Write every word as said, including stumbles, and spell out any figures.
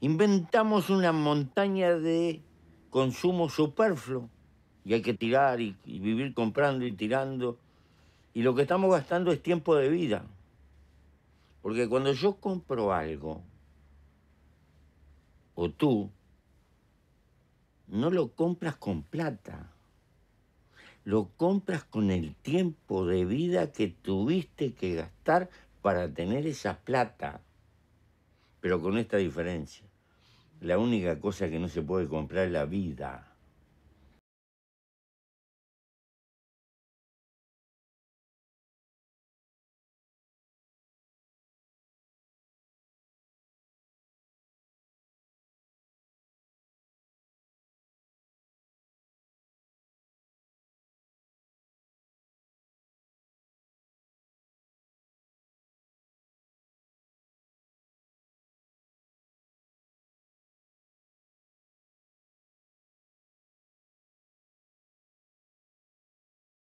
inventamos una montaña de consumo superfluo y hay que tirar y, y vivir comprando y tirando. Y lo que estamos gastando es tiempo de vida. Porque cuando yo compro algo, o tú, no lo compras con plata. Lo compras con el tiempo de vida que tuviste que gastar para tener esa plata. Pero con esta diferencia. La única cosa que no se puede comprar es la vida.